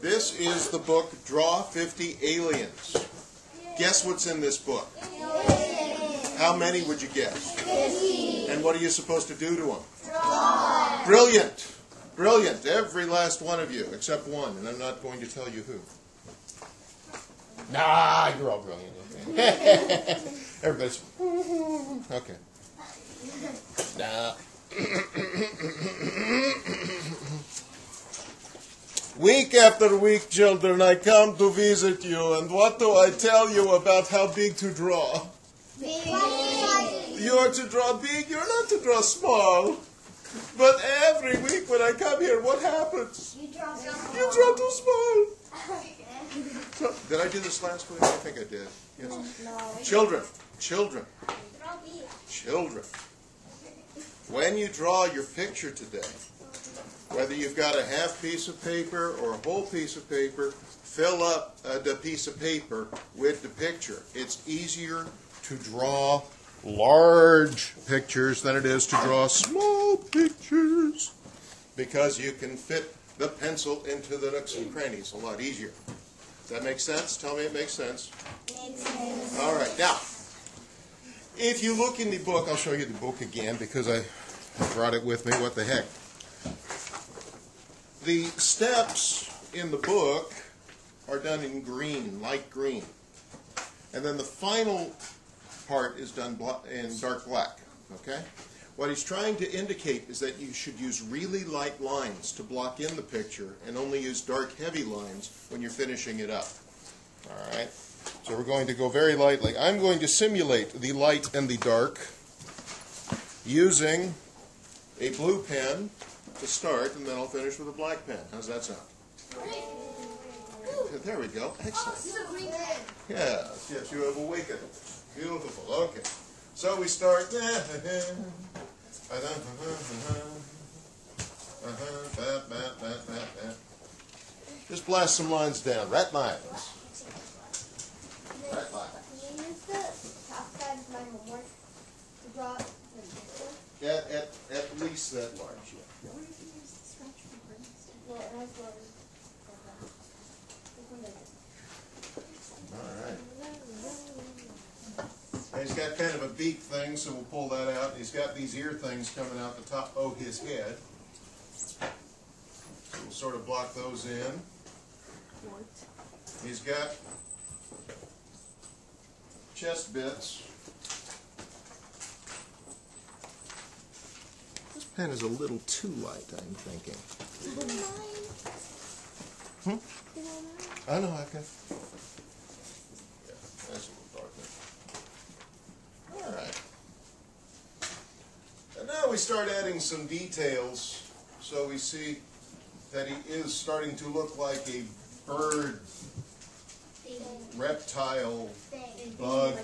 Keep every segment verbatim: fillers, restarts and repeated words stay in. This is the book Draw fifty Aliens. Guess what's in this book? How many would you guess? fifty. And what are you supposed to do to them? Draw. Brilliant. Brilliant. Every last one of you, except one, and I'm not going to tell you who. Nah, you're all brilliant. Okay. Everybody's... Okay. Nah. Week after week, children, I come to visit you, and what do I tell you about how big to draw? Big. You are to draw big, you are not to draw small. But every week when I come here, what happens? You draw too small. You draw too small. So, did I do this last week? I think I did. Yes. No. Children, children, children, when you draw your picture today, whether you've got a half piece of paper or a whole piece of paper, fill up uh, the piece of paper with the picture. It's easier to draw large pictures than it is to draw small pictures because you can fit the pencil into the nooks and crannies a lot easier. Does that make sense? Tell me it makes sense. Makes sense. All right. Now, if you look in the book, I'll show you the book again because I brought it with me. What the heck? The steps in the book are done in green, light green. And then the final part is done in dark black. Okay? What he's trying to indicate is that you should use really light lines to block in the picture and only use dark, heavy lines when you're finishing it up. All right? So we're going to go very lightly. I'm going to simulate the light and the dark using a blue pen to start, and then I'll finish with a black pen. How's that sound? Green. There we go. Excellent. Oh, this is a green pen. Yes, yes, you have awakened. Beautiful. Okay. So we start. Just blast some lines down. Rat lines. Rat lines. At, at, at least that large, yeah. What if you use the scratch for brainstem? Well, it has water. All right. And he's got kind of a beak thing, so we'll pull that out. He's got these ear things coming out the top of his head. So we'll sort of block those in. He's got chest bits. This pen is a little too light, I'm thinking. Hmm? I know I can. Yeah, that's a little darker. All right. And now we start adding some details, so we see that he is starting to look like a bird, reptile, bug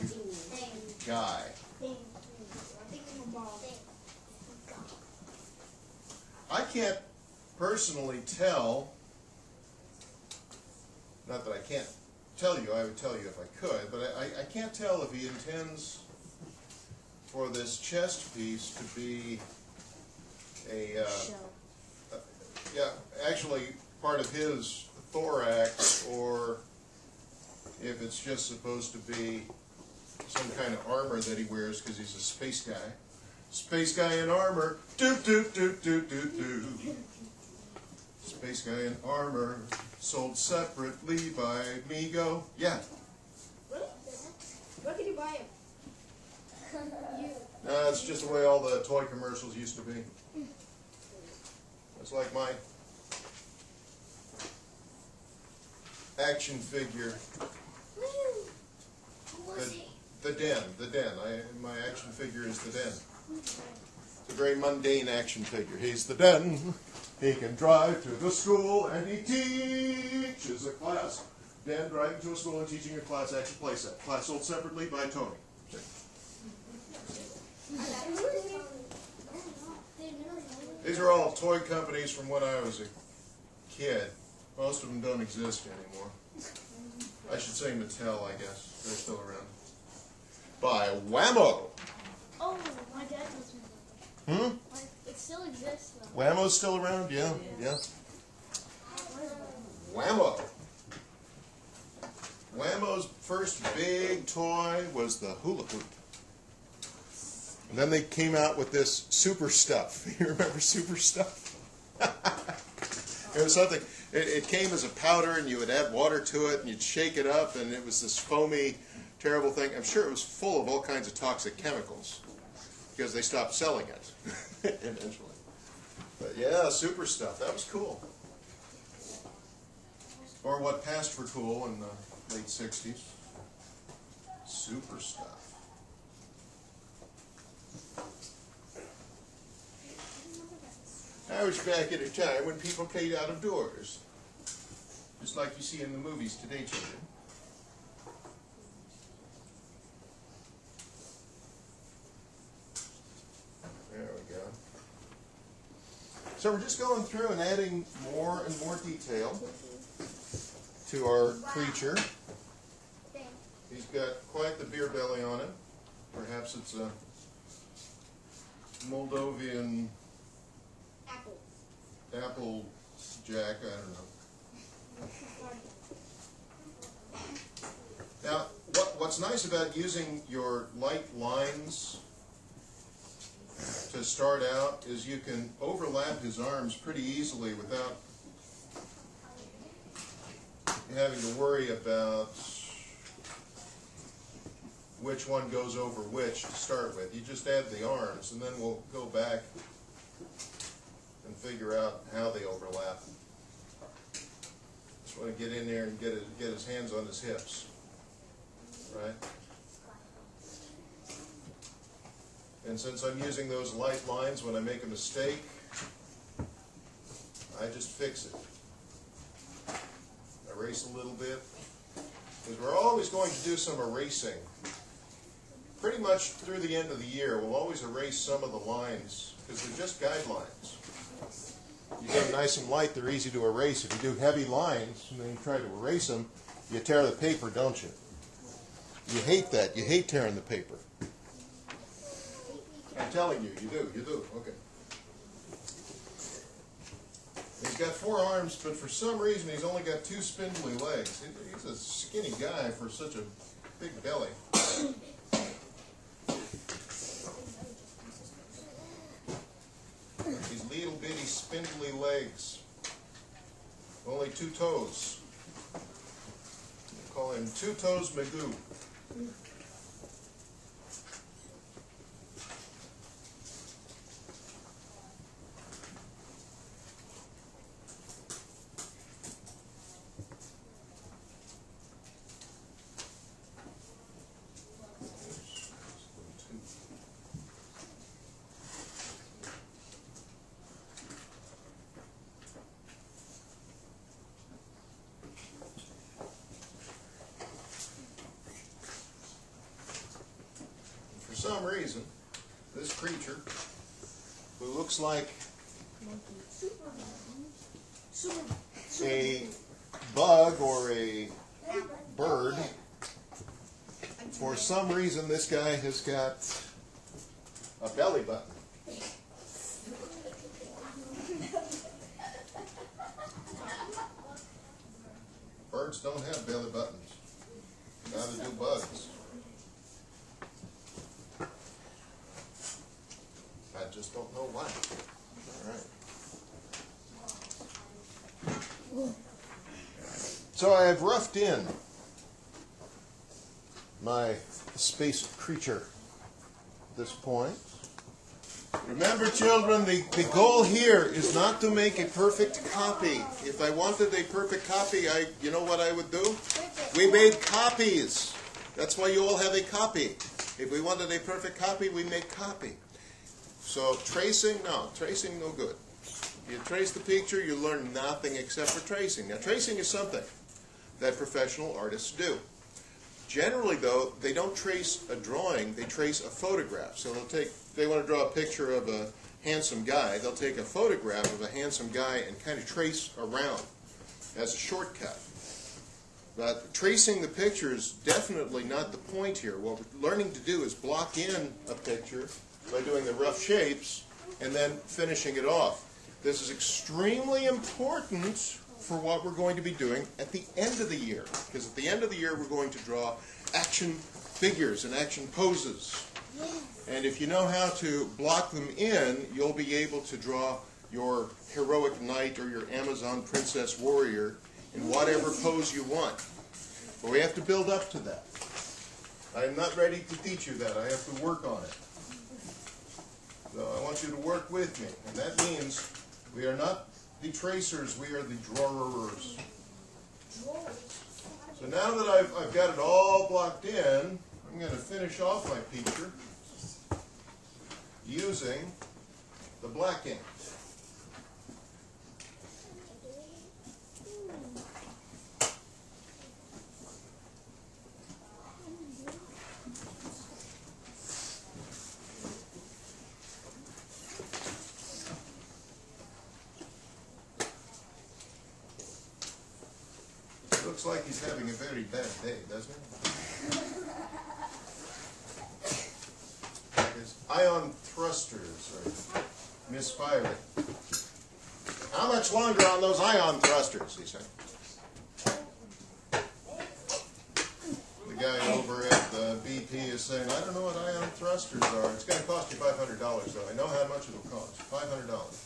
guy. I can't personally tell, not that I can't tell you, I would tell you if I could, but I, I can't tell if he intends for this chest piece to be a, uh, a yeah, actually part of his thorax, or if it's just supposed to be some kind of armor that he wears because he's a space guy. Space guy in armor, do do do do do do. Space guy in armor, sold separately by Migo. Yeah. Where could you buy him? Nah, it's just the way all the toy commercials used to be. It's like my action figure. The, the Den, the Den. I, my action figure is the Den. It's a very mundane action figure. He's the Den. He can drive to the school and he teaches a class. Den driving to a school and teaching a class action playset. Class sold separately by Tony. These are all toy companies from when I was a kid. Most of them don't exist anymore. I should say Mattel, I guess. They're still around. By Wham-O. Oh, my dad knows Wham-O. Hmm? It still exists, though. Wham-O's still around? Yeah, yeah. yeah. Wham-O. Wham-O's first big toy was the hula hoop. And then they came out with this super stuff. You remember super stuff? It was something, it, it came as a powder and you would add water to it and you'd shake it up and it was this foamy, terrible thing. I'm sure it was full of all kinds of toxic chemicals because they stopped selling it eventually. But yeah, super stuff. That was cool. Or what passed for cool in the late sixties. Super stuff. I was back at a time when people played out of doors, just like you see in the movies today, children. There we go. So we're just going through and adding more and more detail to our creature. He's got quite the beer belly on him. Perhaps it's a Moldovan apple jack, I don't know. Now, what, what's nice about using your light lines to start out is you can overlap his arms pretty easily without having to worry about which one goes over which to start with. You just add the arms and then we'll go back and figure out how they overlap. Just want to get in there and get his, get his hands on his hips, right? And since I'm using those light lines, when I make a mistake, I just fix it. Erase a little bit, because we're always going to do some erasing. Pretty much through the end of the year, we'll always erase some of the lines, because they're just guidelines. You get them nice and light, they're easy to erase. If you do heavy lines and then you try to erase them, you tear the paper, don't you? You hate that. You hate tearing the paper. I'm telling you, you do, you do. Okay. He's got four arms, but for some reason he's only got two spindly legs. He's a skinny guy for such a big belly. Little bitty spindly legs, only two toes. They call him Two Toes Magoo. For some reason, this creature, who looks like a bug or a bird, for some reason this guy has got a belly button. Birds don't have belly buttons, neither do bugs. I just don't know why. All right. So I have roughed in my space creature at this point. Remember, children, the, the goal here is not to make a perfect copy. If I wanted a perfect copy, I, you know what I would do? We made copies. That's why you all have a copy. If we wanted a perfect copy, we make copy. So tracing, no, tracing no good. You trace the picture, you learn nothing except for tracing. Now tracing is something that professional artists do. Generally though, they don't trace a drawing, they trace a photograph. So they'll take, they want to draw a picture of a handsome guy, they'll take a photograph of a handsome guy and kind of trace around as a shortcut. But tracing the picture is definitely not the point here. What we're learning to do is block in a picture by doing the rough shapes and then finishing it off. This is extremely important for what we're going to be doing at the end of the year. Because at the end of the year, we're going to draw action figures and action poses. Yes. And if you know how to block them in, you'll be able to draw your heroic knight or your Amazon princess warrior in whatever pose you want. But we have to build up to that. I am not ready to teach you that. I have to work on it. So I want you to work with me. And that means we are not the tracers, we are the drawers. So now that I've, I've got it all blocked in, I'm going to finish off my picture using the black ink. Looks like he's having a very bad day, doesn't he? His ion thrusters are misfiring. How much longer on those ion thrusters, he said. The guy over at the B P is saying, I don't know what ion thrusters are. It's going to cost you five hundred dollars, though. I know how much it will cost. five hundred dollars.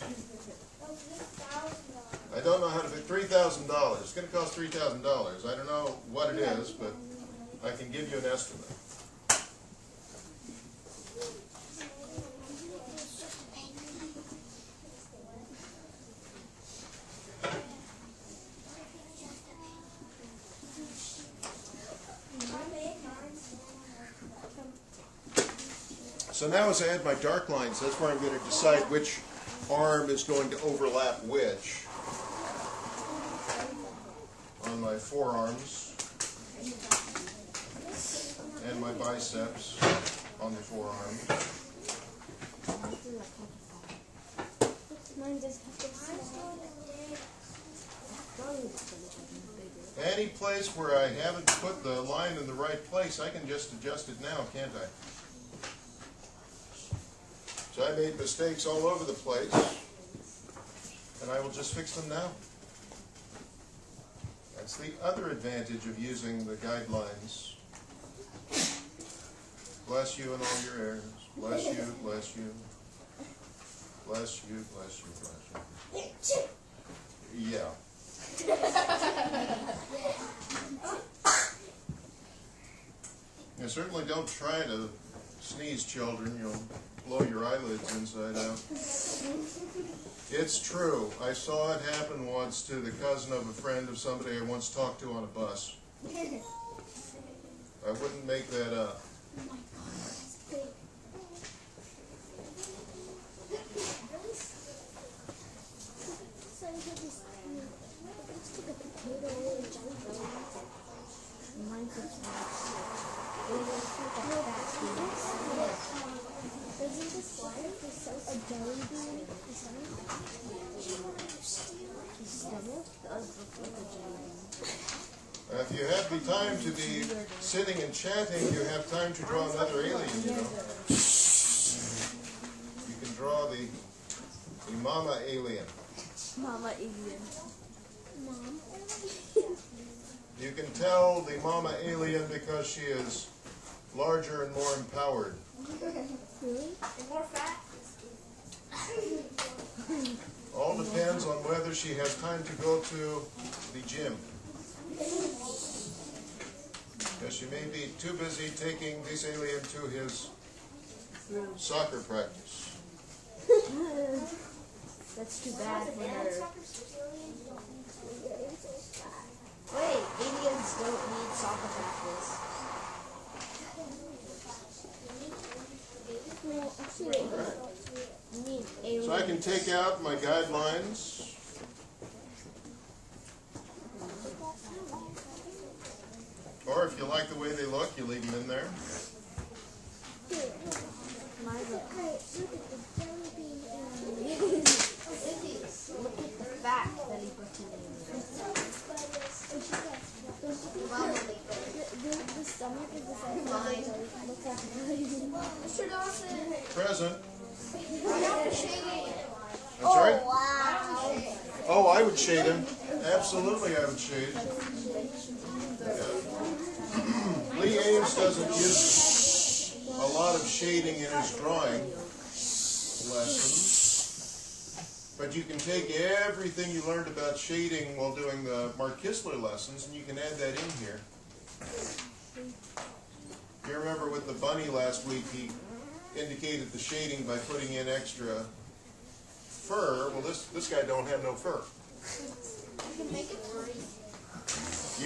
I don't know how to fit three thousand dollars. It's going to cost three thousand dollars. I don't know what it is, but I can give you an estimate. So now as I add my dark lines, that's where I'm going to decide which arm is going to overlap which. My forearms and my biceps on the forearms. Any place where I haven't put the line in the right place, I can just adjust it now, can't I? So I made mistakes all over the place, and I will just fix them now. That's the other advantage of using the guidelines. Bless you in all your errors. Bless you, bless you. Bless you, bless you, bless you. Yeah. You certainly don't try to sneeze, children. You'll blow your eyelids inside out. It's true. I saw it happen once to the cousin of a friend of somebody I once talked to on a bus. I wouldn't make that up. If you have the time to be sitting and chatting, you have time to draw another alien, you know. You can draw the, the mama alien. Mama alien. Mom. You can tell the mama alien because she is larger and more empowered. Really? And more fat? All depends on whether she has time to go to the gym. Because she may be too busy taking this alien to his soccer practice. That's too bad for her. Wait, aliens don't need soccer practice. Right. So I can take out my guidelines. Or if you like the way they look, you leave them in there. Look at the back that he put in. The stomach is the same. Mister Dawson. Present. I don't shade him. I'm sorry? Oh, wow. Oh, I would shade him. Absolutely, I would change. Yeah. Lee Ames doesn't give a lot of shading in his drawing lessons, but you can take everything you learned about shading while doing the Mark Kistler lessons, and you can add that in here. You remember with the bunny last week, he indicated the shading by putting in extra fur. Well, this this guy don't have no fur. You could make him furry.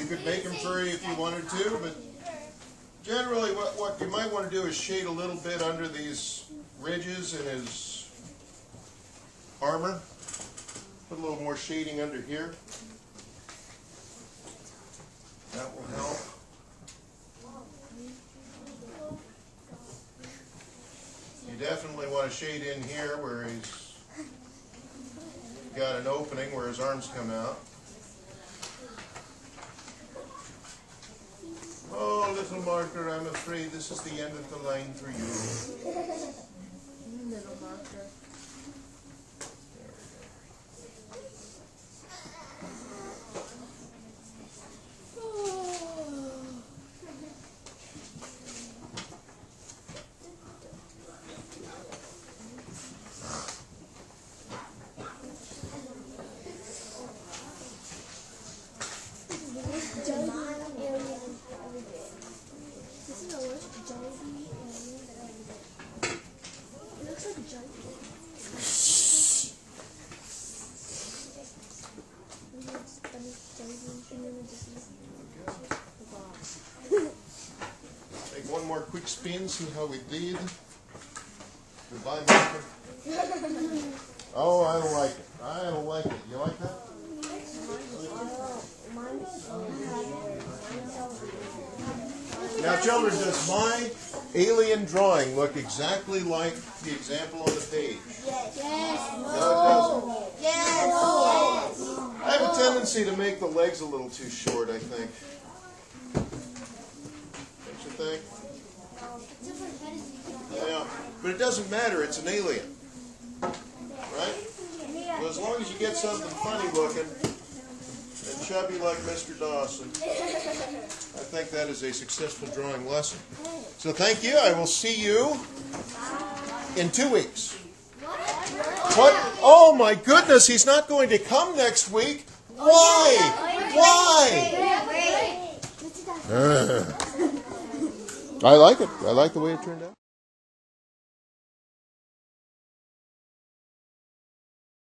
You could make him furry if you wanted to, but generally what, what you might want to do is shade a little bit under these ridges in his armor. Put a little more shading under here. That will help. You definitely want to shade in here where he's got an opening where his arms come out. Oh, little marker, I'm afraid this is the end of the line for you. Little marker. There we go. Oh. Quick spin, see how we did. Goodbye, Mister Oh, I like it. I like it. You like that? Now, children, does my alien drawing look exactly like the example on the page? Yes. Yes. No, it doesn't. Yes. I have a tendency to make the legs a little too short, I think. Don't you think? Yeah, but it doesn't matter, it's an alien, right? Well, as long as you get something funny looking and chubby like Mister Dawson, I think that is a successful drawing lesson. So thank you, I will see you in two weeks. What? Oh my goodness, he's not going to come next week? Why? Why? Uh. I like it. I like the way it turned out.